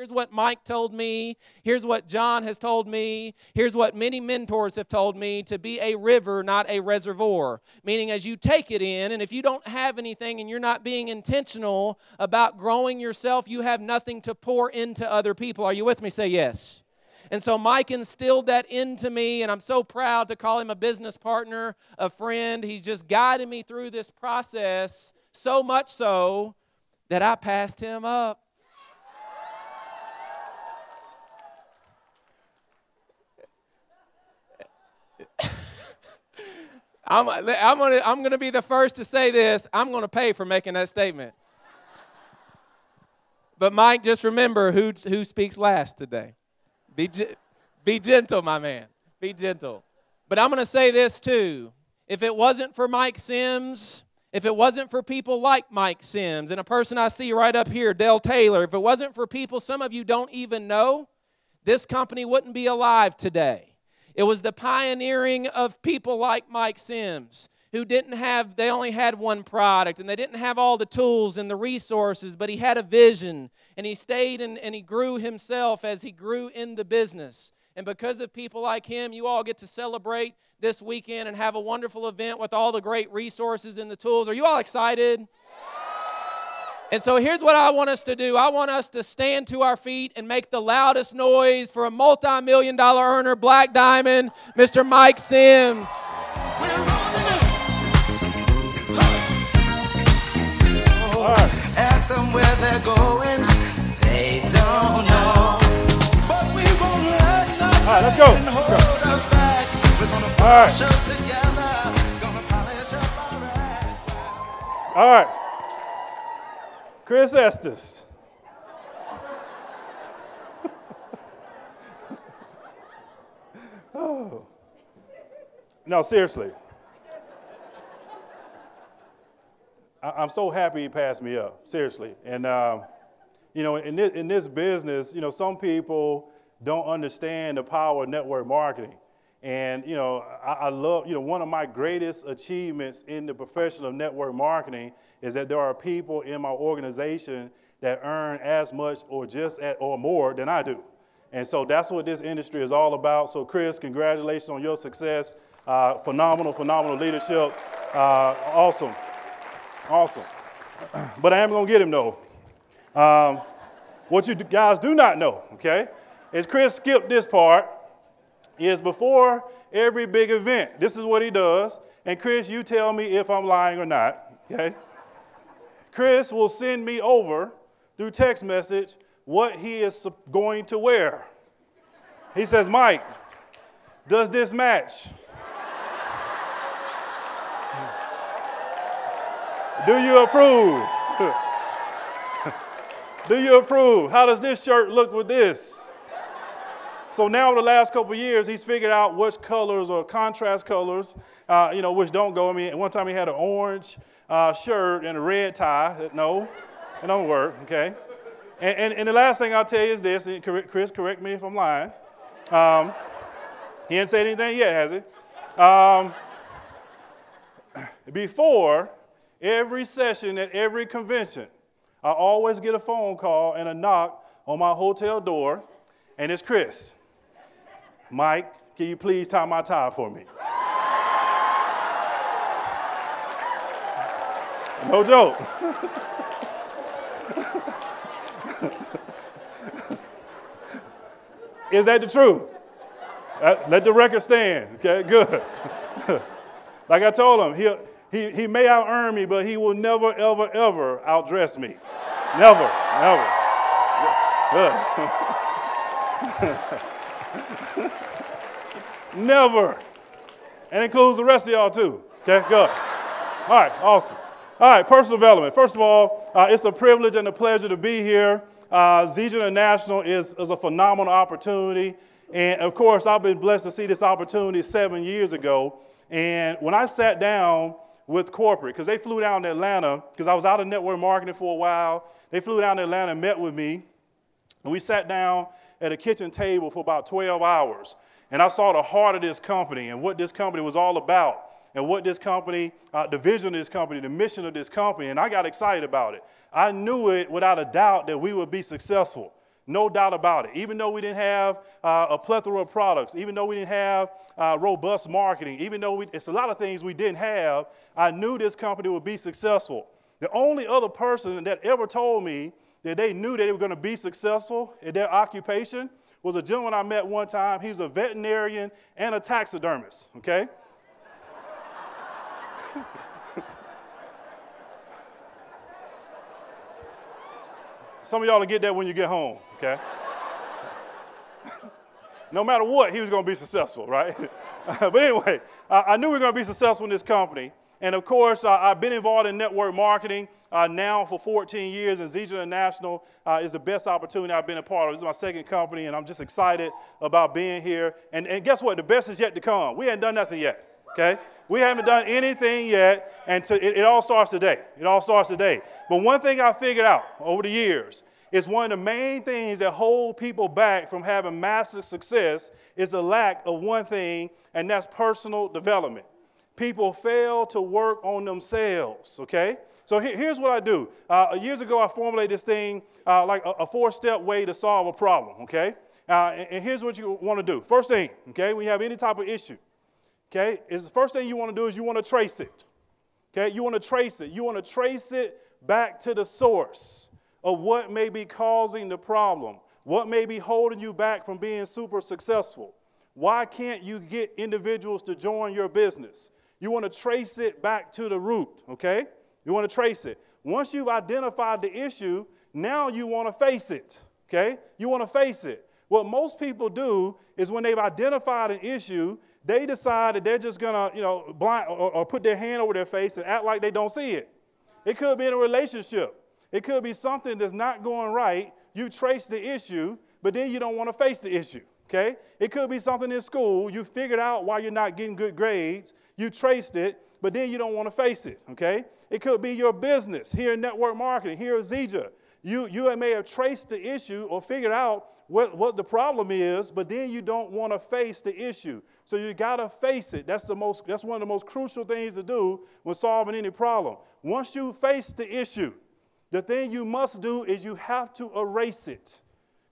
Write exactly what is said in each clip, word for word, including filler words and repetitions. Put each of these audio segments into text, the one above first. Here's what Mike told me. Here's what John has told me. Here's what many mentors have told me, to be a river, not a reservoir. Meaning as you take it in, and if you don't have anything and you're not being intentional about growing yourself, you have nothing to pour into other people. Are you with me? Say yes. And so Mike instilled that into me, and I'm so proud to call him a business partner, a friend. He's just guided me through this process, so much so that I passed him up. I'm, I'm gonna, I'm gonna be the first to say this. I'm gonna pay for making that statement. But Mike, just remember who, who speaks last today. Be, be gentle, my man. Be gentle. But I'm going to say this, too. If it wasn't for Mike Sims, if it wasn't for people like Mike Sims, and a person I see right up here, Dell Taylor, if it wasn't for people some of you don't even know, this company wouldn't be alive today. It was the pioneering of people like Mike Sims, who didn't have, they only had one product, and they didn't have all the tools and the resources, but he had a vision, and he stayed and, and he grew himself as he grew in the business. And because of people like him, you all get to celebrate this weekend and have a wonderful event with all the great resources and the tools. Are you all excited? And so here's what I want us to do. I want us to stand to our feet and make the loudest noise for a multi-million dollar earner, Black Diamond, Mister Mike Sims. Ask them where they're going, they don't know. But we won't let nothing All right, let's go. hold us back. We're gonna polish up together, gonna polish up our act. All right, Chris Estes. Oh, no, seriously. I'm so happy he passed me up, seriously. And, um, you know, in this, in this business, you know, some people don't understand the power of network marketing. And, you know, I, I love, you know, one of my greatest achievements in the profession of network marketing is that there are people in my organization that earn as much or just at, or more than I do. And so that's what this industry is all about. So, Chris, congratulations on your success. Uh, phenomenal, phenomenal leadership. Uh, awesome. Awesome. But I am going to get him, though. Um, what you guys do not know, okay, is Chris skipped this part, is before every big event, this is what he does. And, Chris, you tell me if I'm lying or not, okay? Chris will send me over through text message what he is going to wear. He says, Mike, does this match? Do you approve? Do you approve? How does this shirt look with this? So now over the last couple of years, he's figured out which colors or contrast colors, uh, you know, which don't go. I mean, one time he had an orange uh, shirt and a red tie. I said, no, it don't work, okay? And, and, and the last thing I'll tell you is this, and Chris, correct me if I'm lying. Um, he hasn't said anything yet, has he? Um, before... Every session at every convention, I always get a phone call and a knock on my hotel door, and it's Chris. Mike, can you please tie my tie for me? No joke. Is that the truth? Let the record stand, okay? Good. Like I told him, he'll... He, he may out-earn me, but he will never, ever, ever outdress me. Never, never. Good. Never. And includes the rest of y'all, too. Okay, good. All right, awesome. All right, personal development. First of all, uh, it's a privilege and a pleasure to be here. Uh, Zija International is, is a phenomenal opportunity. And, of course, I've been blessed to see this opportunity seven years ago. And when I sat down with corporate, because they flew down to Atlanta, because I was out of network marketing for a while. They flew down to Atlanta and met with me. And we sat down at a kitchen table for about twelve hours. And I saw the heart of this company and what this company was all about and what this company, uh, the vision of this company, the mission of this company. And I got excited about it. I knew it without a doubt that we would be successful. No doubt about it. Even though we didn't have uh, a plethora of products, even though we didn't have uh, robust marketing, even though we, it's a lot of things we didn't have, I knew this company would be successful. The only other person that ever told me that they knew that they were going to be successful in their occupation was a gentleman I met one time. He's a veterinarian and a taxidermist, okay? Some of y'all will get that when you get home, okay? No matter what, he was going to be successful, right? But anyway, I, I knew we were going to be successful in this company. And of course, uh, I've been involved in network marketing uh, now for fourteen years, and Zija International uh, is the best opportunity I've been a part of. This is my second company, and I'm just excited about being here. And, and guess what? The best is yet to come. We haven't done nothing yet, okay? We haven't done anything yet, and to, it, it all starts today. It all starts today. But one thing I figured out over the years is one of the main things that hold people back from having massive success is the lack of one thing, and that's personal development. People fail to work on themselves, okay? So here, here's what I do. Uh, years ago, I formulated this thing uh, like a, a four-step way to solve a problem, okay? Uh, and, and here's what you want to do. First thing, okay, when you have any type of issue, okay, is the first thing you want to do is you want to trace it, okay? You want to trace it. You want to trace it back to the source of what may be causing the problem, what may be holding you back from being super successful. Why can't you get individuals to join your business? You want to trace it back to the root, okay? You want to trace it. Once you've identified the issue, now you want to face it, okay? You want to face it. What most people do is when they've identified an issue, they decide that they're just going to, you know, blind or, or put their hand over their face and act like they don't see it. It could be in a relationship. It could be something that's not going right. You trace the issue, but then you don't want to face the issue. Okay? It could be something in school. You figured out why you're not getting good grades. You traced it, but then you don't want to face it. Okay? It could be your business here in network marketing, here at Zija. You, you may have traced the issue or figured out what, what the problem is, but then you don't want to face the issue. So you got to face it. That's, the most, that's one of the most crucial things to do when solving any problem. Once you face the issue, the thing you must do is you have to erase it.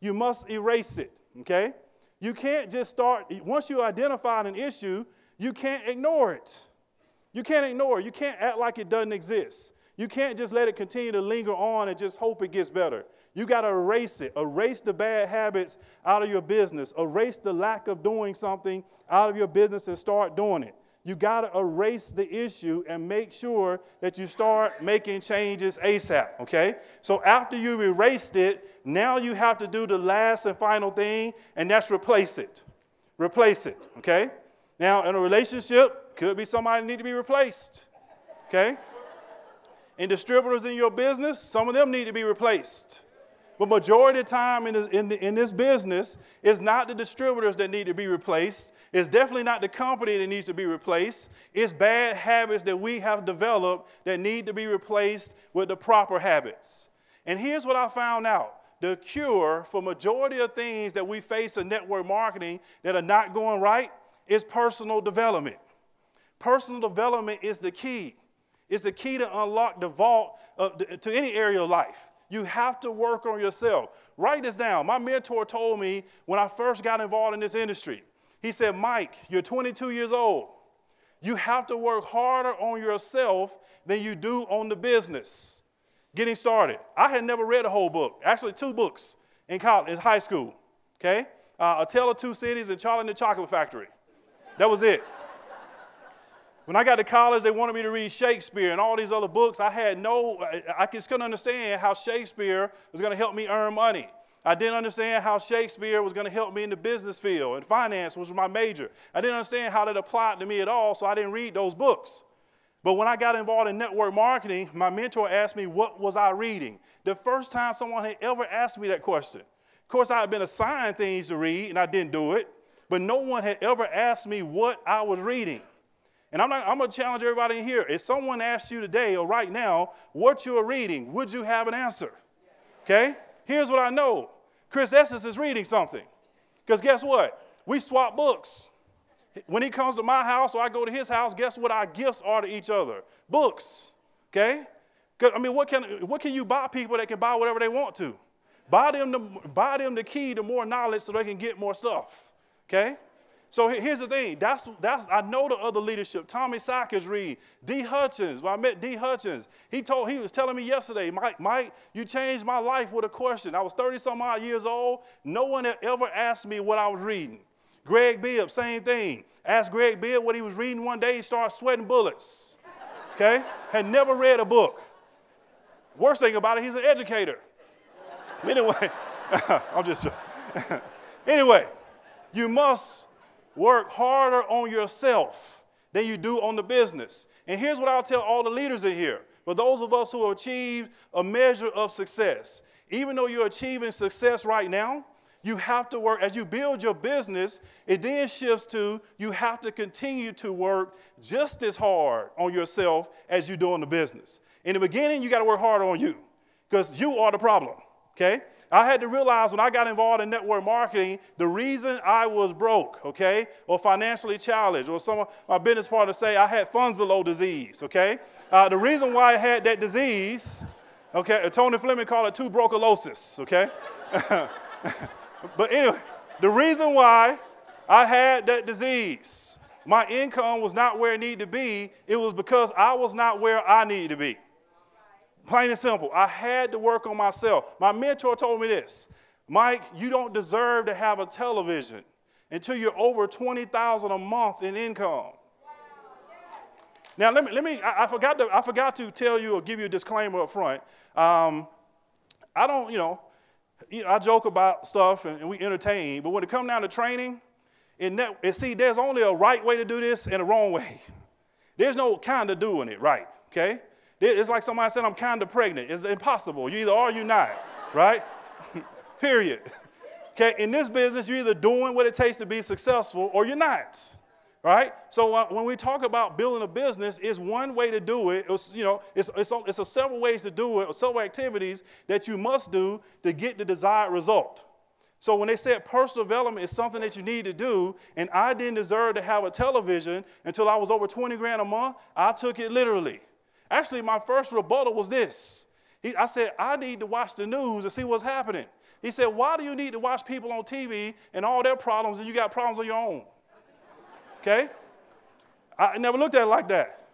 You must erase it. Okay? You can't just start, once you identify an issue, you can't ignore it. You can't ignore it. You can't act like it doesn't exist. You can't just let it continue to linger on and just hope it gets better. You got to erase it. Erase the bad habits out of your business. Erase the lack of doing something out of your business and start doing it. You got to erase the issue and make sure that you start making changes ASAP, okay? So after you've erased it, now you have to do the last and final thing, and that's replace it. Replace it, okay? Now, in a relationship, could be somebody need to be replaced, okay? In distributors in your business, some of them need to be replaced. But majority of the time in, the, in, the, in this business, it's not the distributors that need to be replaced. It's definitely not the company that needs to be replaced. It's bad habits that we have developed that need to be replaced with the proper habits. And here's what I found out. The cure for majority of things that we face in network marketing that are not going right is personal development. Personal development is the key. It's the key to unlock the vault of the, to any area of life. You have to work on yourself. Write this down. My mentor told me when I first got involved in this industry, he said, Mike, you're twenty-two years old. You have to work harder on yourself than you do on the business. Getting started. I had never read a whole book, actually two books in college, in high school, okay? Uh, A Tale of Two Cities and Charlie and the Chocolate Factory. That was it. When I got to college, they wanted me to read Shakespeare and all these other books. I had no, I just couldn't understand how Shakespeare was going to help me earn money. I didn't understand how Shakespeare was going to help me in the business field, and finance was my major. I didn't understand how that applied to me at all, so I didn't read those books. But when I got involved in network marketing, my mentor asked me, what was I reading? The first time someone had ever asked me that question. Of course, I had been assigned things to read, and I didn't do it, but no one had ever asked me what I was reading. And I'm, not, I'm going to challenge everybody in here. If someone asked you today or right now what you are reading, would you have an answer? Okay? Here's what I know. Chris Estes is reading something. Because guess what? We swap books. When he comes to my house or I go to his house, guess what our gifts are to each other? Books. Okay? I mean, what can, what can you buy people that can buy whatever they want to? Buy them the, buy them the key to more knowledge so they can get more stuff, okay? So here's the thing. That's, that's, I know the other leadership. Tommy Sackett read. D. Hutchins. When I met D. Hutchins, he, told, he was telling me yesterday, Mike, Mike, you changed my life with a question. I was thirty-some odd years old. No one had ever asked me what I was reading. Greg Bibb, same thing. Asked Greg Bibb what he was reading one day. He started sweating bullets, okay? Had never read a book. Worst thing about it, he's an educator. Anyway, I'm just joking. Anyway, you must work harder on yourself than you do on the business. And here's what I'll tell all the leaders in here. For those of us who have achieved a measure of success, even though you're achieving success right now, you have to work. As you build your business, it then shifts to you have to continue to work just as hard on yourself as you do on the business. In the beginning, you got to work harder on you because you are the problem, okay? I had to realize when I got involved in network marketing, the reason I was broke, okay, or financially challenged, or some of my business partners say I had Funzalo disease, okay? Uh, the reason why I had that disease, okay, Tony Fleming called it tuberculosis, okay? But anyway, the reason why I had that disease, my income was not where it needed to be. It was because I was not where I needed to be. Plain and simple, I had to work on myself. My mentor told me this, Mike, you don't deserve to have a television until you're over twenty thousand dollars a month in income. Wow. Yeah. Now, let me, let me I, I, forgot to, I forgot to tell you or give you a disclaimer up front. Um, I don't, you know, I joke about stuff and, and we entertain, but when it comes down to training, and see, there's only a right way to do this and a wrong way. There's no kind of doing it right, okay? It's like somebody said, I'm kind of pregnant. It's impossible. You either are or you're not, right? Period. Okay, in this business, you're either doing what it takes to be successful or you're not, right? So uh, when we talk about building a business, it's one way to do it. It's, you know, it's, it's, it's a several ways to do it, or several activities that you must do to get the desired result. So when they said personal development is something that you need to do, and I didn't deserve to have a television until I was over twenty grand a month, I took it literally. Actually, my first rebuttal was this. He, I said, I need to watch the news and see what's happening. He said, why do you need to watch people on T V and all their problems and you got problems on your own? Okay? I never looked at it like that.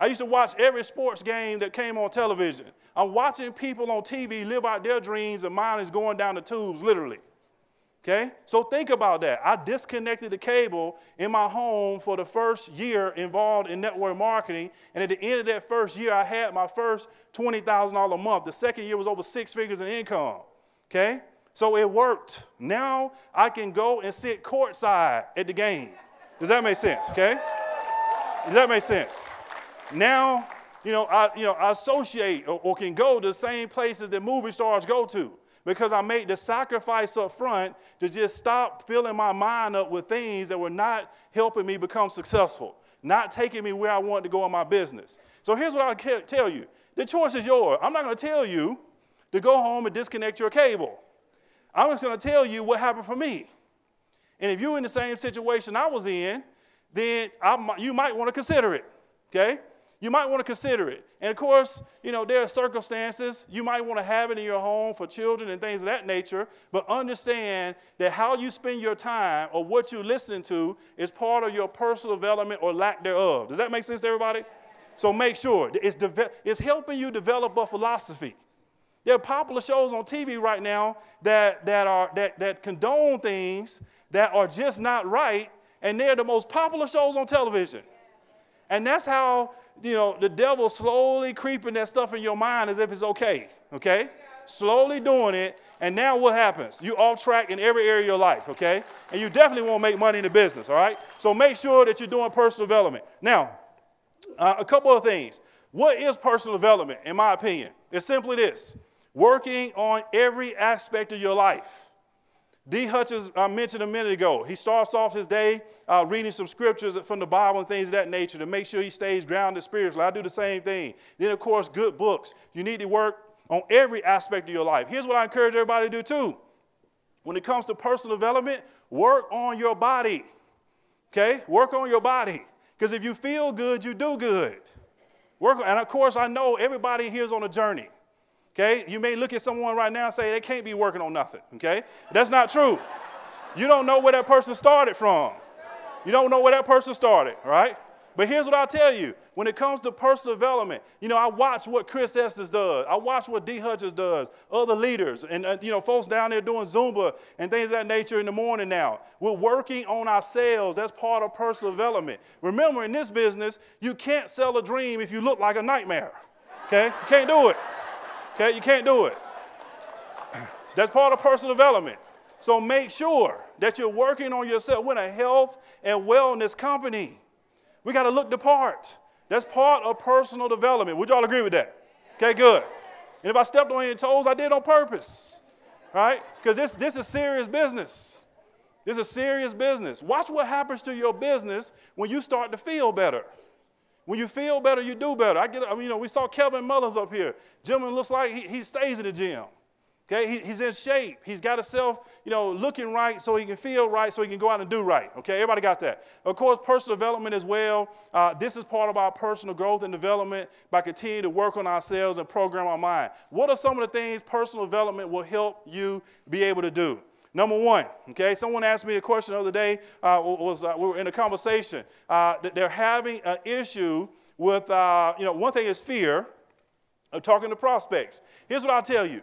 I used to watch every sports game that came on television. I'm watching people on T V live out their dreams and mine is going down the tubes, literally. Okay? So think about that. I disconnected the cable in my home for the first year involved in network marketing. And at the end of that first year, I had my first twenty thousand dollars a month. The second year was over six figures in income. Okay? So it worked. Now I can go and sit courtside at the game. Does that make sense? Okay? Does that make sense? Now, you know, I, you know, I associate or, or can go to the same places that movie stars go to. Because I made the sacrifice up front to just stop filling my mind up with things that were not helping me become successful, not taking me where I wanted to go in my business. So here's what I'll tell you. The choice is yours. I'm not going to tell you to go home and disconnect your cable. I'm just going to tell you what happened for me. And if you're in the same situation I was in, then I, you might want to consider it, okay? You might want to consider it. And of course, you know, there are circumstances. You might want to have it in your home for children and things of that nature. But understand that how you spend your time or what you listen to is part of your personal development or lack thereof. Does that make sense to everybody? So make sure it's, it's helping you develop a philosophy. There are popular shows on T V right now that, that, are, that, that condone things that are just not right. And they're the most popular shows on television. And that's how... You know, the devil slowly creeping that stuff in your mind as if it's okay, okay? Slowly doing it, and now what happens? You're off track in every area of your life, okay? And you definitely won't make money in the business, all right? So make sure that you're doing personal development. Now, uh, a couple of things. What is personal development, in my opinion? It's simply this, working on every aspect of your life. D. Hutchins, I mentioned a minute ago, he starts off his day uh, reading some scriptures from the Bible and things of that nature to make sure he stays grounded spiritually. I do the same thing. Then, of course, good books. You need to work on every aspect of your life. Here's what I encourage everybody to do, too. When it comes to personal development, work on your body, okay? Work on your body, because if you feel good, you do good. Work, and, of course, I know everybody here is on a journey. Okay? You may look at someone right now and say, they can't be working on nothing. Okay? That's not true. You don't know where that person started from. You don't know where that person started, right? But here's what I'll tell you. When it comes to personal development, you know, I watch what Chris Estes does. I watch what D. Hutchins does, other leaders, and, uh, you know, folks down there doing Zumba and things of that nature in the morning now. We're working on ourselves. That's part of personal development. Remember, in this business, you can't sell a dream if you look like a nightmare, okay? You can't do it, okay? You can't do it. That's part of personal development. So make sure that you're working on yourself. We're a health and wellness company. We got to look the part. That's part of personal development. Would you all agree with that? Okay, good. And if I stepped on your toes, I did on purpose, right? Because this, this is serious business. This is serious business. Watch what happens to your business when you start to feel better. When you feel better, you do better. I get, I mean, you know, we saw Kevin Mullins up here. Gentleman looks like he, he stays in the gym. Okay, he, he's in shape. He's got himself, you know, looking right so he can feel right so he can go out and do right. Okay, everybody got that. Of course, personal development as well. Uh, this is part of our personal growth and development by continuing to work on ourselves and program our mind. What are some of the things personal development will help you be able to do? Number one, okay, someone asked me a question the other day. Uh, was, uh, we were in a conversation. Uh, they're having an issue with, uh, you know, one thing is fear of talking to prospects. Here's what I'll tell you.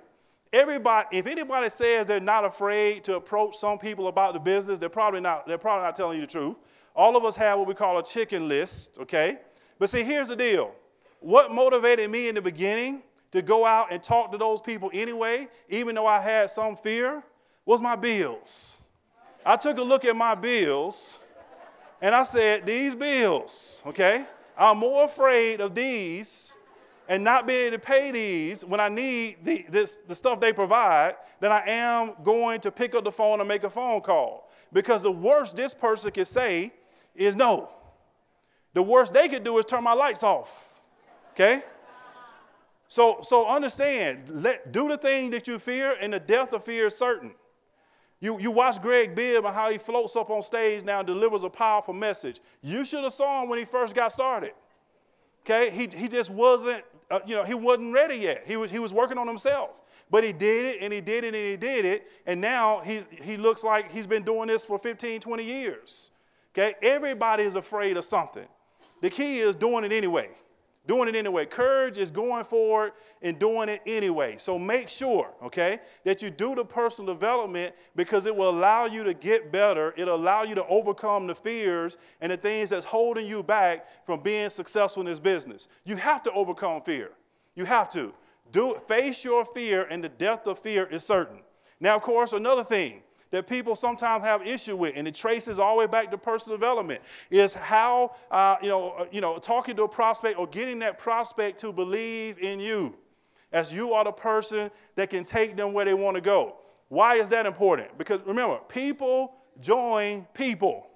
Everybody, if anybody says they're not afraid to approach some people about the business, they're probably not, they're probably not telling you the truth. All of us have what we call a chicken list, okay? But see, here's the deal. What motivated me in the beginning to go out and talk to those people anyway, even though I had some fear, was my bills. I took a look at my bills, and I said, these bills, okay? I'm more afraid of these and not being able to pay these when I need the, this, the stuff they provide, then I am going to pick up the phone and make a phone call. Because the worst this person can say is no. The worst they could do is turn my lights off, okay? So, so understand, let, do the thing that you fear, and the death of fear is certain. You, you watch Greg Bibb and how he floats up on stage now and delivers a powerful message. You should have saw him when he first got started, okay? He, he just wasn't. Uh, you know, he wasn't ready yet. He was, he was working on himself. But he did it, and he did it, and he did it, and now he, he looks like he's been doing this for fifteen, twenty years. Okay? Everybody is afraid of something. The key is doing it anyway. Doing it anyway. Courage is going forward and doing it anyway. So make sure, okay, that you do the personal development because it will allow you to get better. It'll allow you to overcome the fears and the things that's holding you back from being successful in this business. You have to overcome fear. You have to. Do, face your fear, and the death of fear is certain. Now, of course, another thing that people sometimes have issue with, and it traces all the way back to personal development, is how, uh, you know, you know, talking to a prospect or getting that prospect to believe in you as you are the person that can take them where they want to go. Why is that important? Because remember, people join people.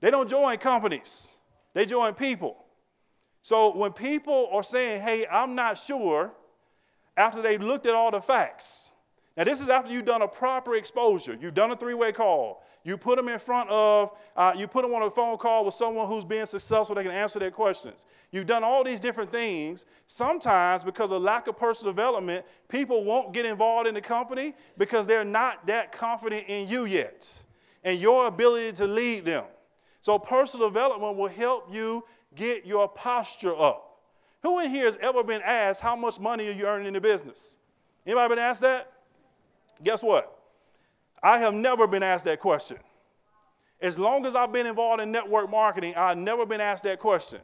They don't join companies. They join people. So when people are saying, hey, I'm not sure, after they've looked at all the facts, now, this is after you've done a proper exposure. You've done a three-way call. You put them in front of, uh, you put them on a phone call with someone who's being successful that can answer their questions. You've done all these different things. Sometimes, because of lack of personal development, people won't get involved in the company because they're not that confident in you yet and your ability to lead them. So personal development will help you get your posture up. Who in here has ever been asked how much money are you earning in the business? Anybody been asked that? Guess what? I have never been asked that question. As long as I've been involved in network marketing, I've never been asked that question.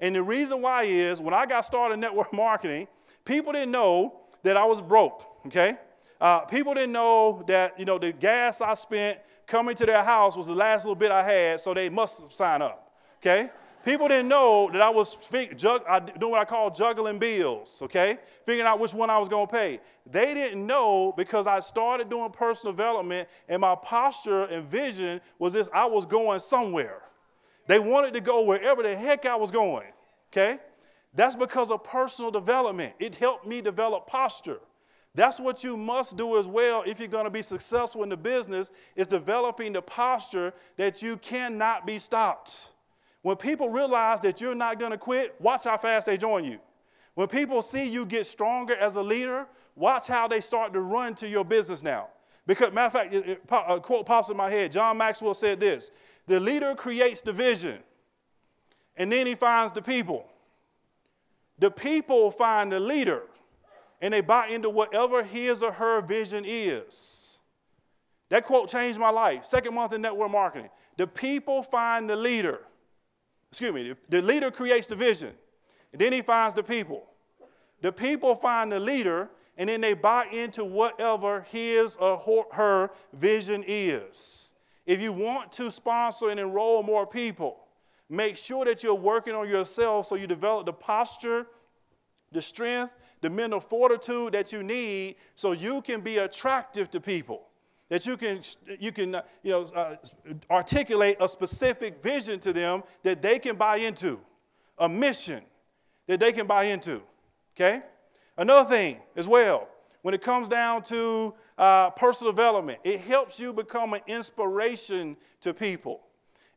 And the reason why is when I got started in network marketing, people didn't know that I was broke, okay? Uh, people didn't know that, you know, the gas I spent coming to their house was the last little bit I had, so they must sign up, okay? People didn't know that I was doing what I call juggling bills, okay? Figuring out which one I was going to pay. They didn't know because I started doing personal development and my posture and vision was this: I was going somewhere. They wanted to go wherever the heck I was going, okay? That's because of personal development. It helped me develop posture. That's what you must do as well if you're going to be successful in the business, is developing the posture that you cannot be stopped. When people realize that you're not going to quit, watch how fast they join you. When people see you get stronger as a leader, watch how they start to run to your business now. Because, matter of fact, it, it, a quote pops in my head. John Maxwell said this: the leader creates the vision, and then he finds the people. The people find the leader, and they buy into whatever his or her vision is. That quote changed my life. Second month in network marketing. The people find the leader. Excuse me. The, the leader creates the vision, and then he finds the people. The people find the leader, and then they buy into whatever his or her vision is. If you want to sponsor and enroll more people, make sure that you're working on yourself so you develop the posture, the strength, the mental fortitude that you need so you can be attractive to people, that you can, you can you know, uh, articulate a specific vision to them that they can buy into, a mission that they can buy into, okay? Another thing as well, when it comes down to uh, personal development, it helps you become an inspiration to people.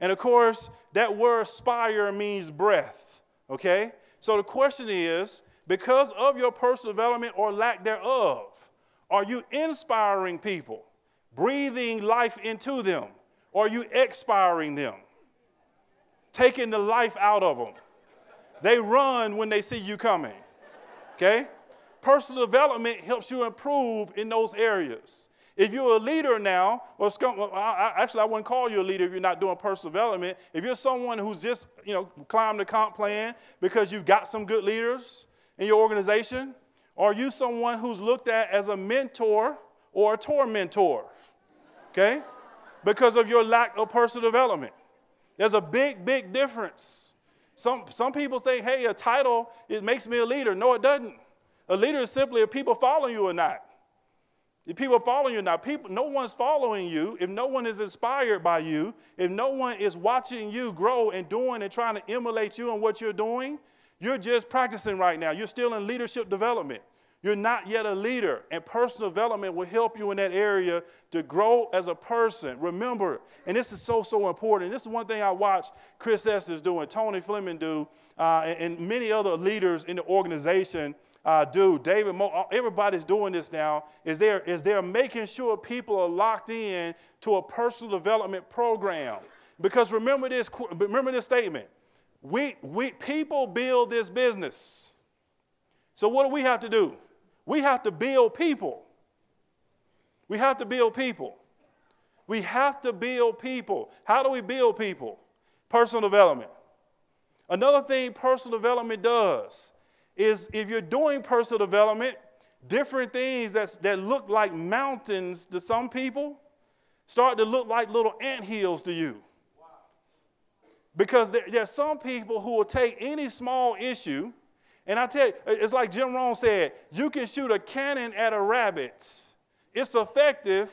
And, of course, that word inspire means breath, okay? So the question is, because of your personal development or lack thereof, are you inspiring people, breathing life into them, or are you expiring them, taking the life out of them? They run when they see you coming, okay? Personal development helps you improve in those areas. If you're a leader now, or actually I wouldn't call you a leader if you're not doing personal development. If you're someone who's just, you know, climbed the comp plan because you've got some good leaders in your organization, or are you someone who's looked at as a mentor or a tormentor, okay, because of your lack of personal development? There's a big, big difference. Some, some people think, hey, a title, it makes me a leader. No, it doesn't. A leader is simply if people follow you or not. If people are following you or not. People, no one's following you. If no one is inspired by you, if no one is watching you grow and doing and trying to emulate you and what you're doing, you're just practicing right now. You're still in leadership development. You're not yet a leader, and personal development will help you in that area to grow as a person. Remember, and this is so, so important. This is one thing I watched Chris Estes do and Tony Fleming do uh, and, and many other leaders in the organization Uh, do. David Mo, everybody's doing this now, is they're, is they're making sure people are locked in to a personal development program. Because remember this, remember this statement, we, we, people build this business. So what do we have to do? We have to build people. We have to build people. We have to build people. How do we build people? Personal development. Another thing personal development does is if you're doing personal development, different things that's, that look like mountains to some people start to look like little anthills to you. Wow. Because there, there's some people who will take any small issue, and I tell you, it's like Jim Rohn said, you can shoot a cannon at a rabbit. It's effective,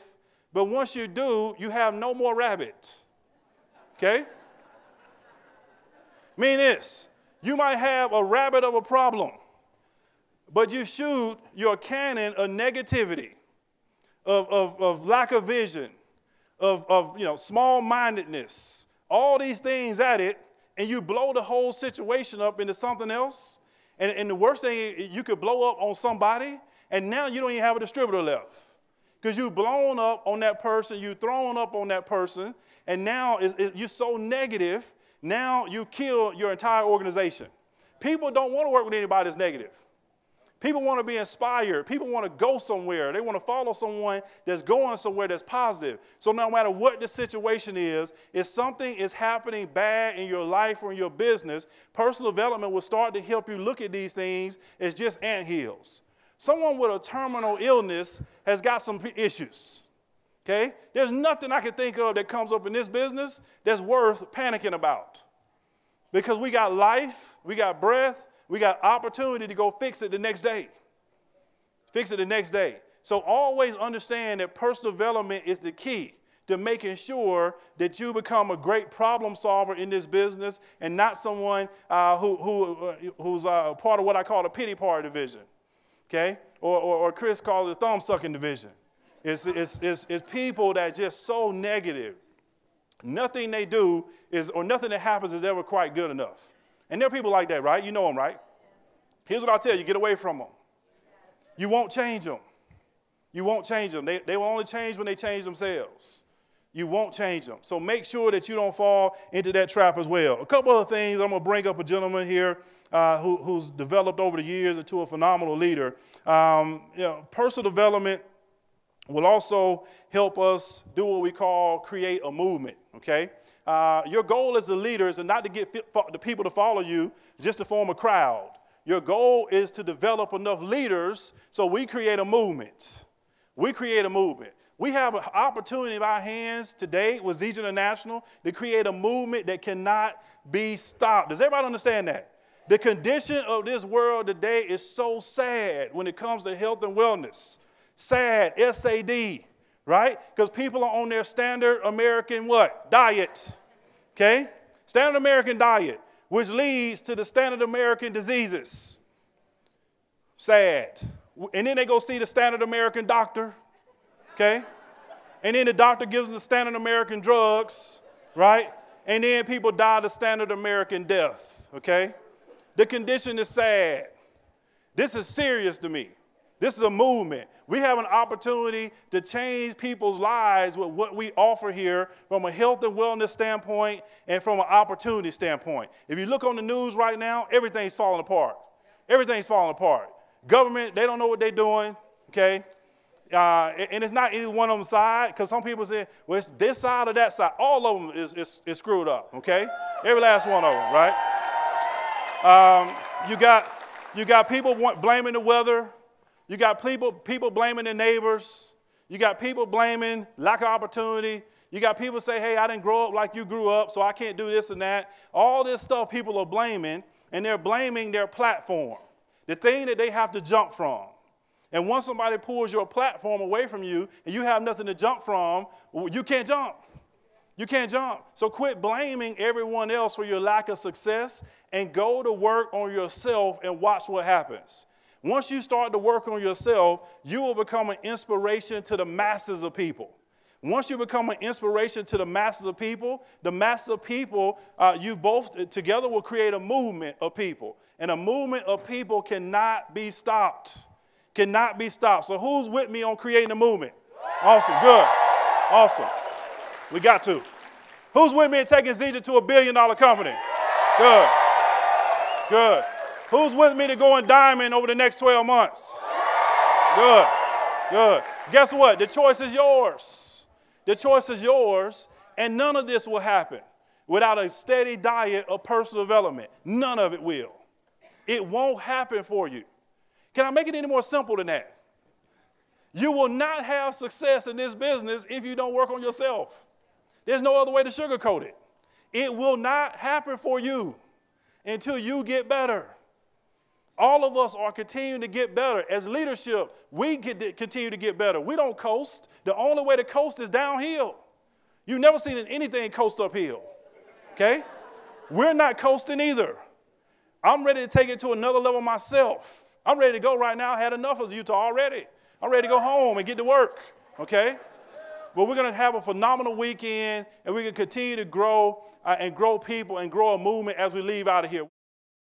but once you do, you have no more rabbit, okay? Mean this. You might have a rabbit of a problem, but you shoot your cannon of negativity, of, of, of lack of vision, of, of you know, small-mindedness, all these things at it, and you blow the whole situation up into something else. And, and the worst thing, you could blow up on somebody, and now you don't even have a distributor left because you've blown up on that person, you've thrown up on that person, and now it, it, you're so negative. Now you kill your entire organization. People don't want to work with anybody that's negative. People want to be inspired. People want to go somewhere. They want to follow someone that's going somewhere that's positive. So no matter what the situation is, if something is happening bad in your life or in your business, personal development will start to help you look at these things as just anthills. Someone with a terminal illness has got some issues. Okay? There's nothing I can think of that comes up in this business that's worth panicking about. Because we got life, we got breath, we got opportunity to go fix it the next day. Fix it the next day. So always understand that personal development is the key to making sure that you become a great problem solver in this business and not someone uh, who, who, uh, who's uh, part of what I call the pity party division. Okay? Or, or, or Chris calls it the thumb-sucking division. It's, it's, it's, it's people that are just so negative. Nothing they do is, or nothing that happens is ever quite good enough. And there are people like that, right? You know them, right? Here's what I'll tell you. Get away from them. You won't change them. You won't change them. They, they will only change when they change themselves. You won't change them. So make sure that you don't fall into that trap as well. A couple other things. I'm going to bring up a gentleman here uh, who, who's developed over the years into a phenomenal leader. Um, you know, personal development will also help us do what we call create a movement, okay? Uh, your goal as a leader is not to get fit for the people to follow you, just to form a crowd. Your goal is to develop enough leaders so we create a movement. We create a movement. We have an opportunity in our hands today with Zija International to create a movement that cannot be stopped. Does everybody understand that? The condition of this world today is so sad when it comes to health and wellness. Sad, S A D, right? Because people are on their standard American what? Diet, okay? Standard American diet, which leads to the standard American diseases. Sad. And then they go see the standard American doctor, okay? And then the doctor gives them the standard American drugs, right? And then people die the standard American death, okay? The condition is sad. This is serious to me. This is a movement. We have an opportunity to change people's lives with what we offer here from a health and wellness standpoint and from an opportunity standpoint. If you look on the news right now, everything's falling apart. Everything's falling apart. Government, they don't know what they're doing, okay? Uh, and it's not either one of them side, because some people say, well, it's this side or that side. All of them is, is, is screwed up, okay? Every last one of them, right? Um, you got, you got people want, blaming the weather. You got people, people blaming their neighbors. You got people blaming lack of opportunity. You got people say, hey, I didn't grow up like you grew up, so I can't do this and that. All this stuff people are blaming, and they're blaming their platform, the thing that they have to jump from. And once somebody pulls your platform away from you and you have nothing to jump from, you can't jump. You can't jump. So quit blaming everyone else for your lack of success and go to work on yourself and watch what happens. Once you start to work on yourself, you will become an inspiration to the masses of people. Once you become an inspiration to the masses of people, the masses of people, uh, you both together will create a movement of people. And a movement of people cannot be stopped, cannot be stopped. So who's with me on creating a movement? Awesome, good, awesome. We got to. Who's with me in taking Zija to a billion dollar company? Good, good. Who's with me to go in diamond over the next twelve months? Good, good. Guess what? The choice is yours. The choice is yours, and none of this will happen without a steady diet of personal development. None of it will. It won't happen for you. Can I make it any more simple than that? You will not have success in this business if you don't work on yourself. There's no other way to sugarcoat it. It will not happen for you until you get better. All of us are continuing to get better. As leadership, we get to continue to get better. We don't coast. The only way to coast is downhill. You've never seen anything coast uphill, okay? We're not coasting either. I'm ready to take it to another level myself. I'm ready to go right now. I had enough of Utah already. I'm ready to go home and get to work, okay? But we're going to have a phenomenal weekend, and we can continue to grow uh, and grow people and grow a movement as we leave out of here.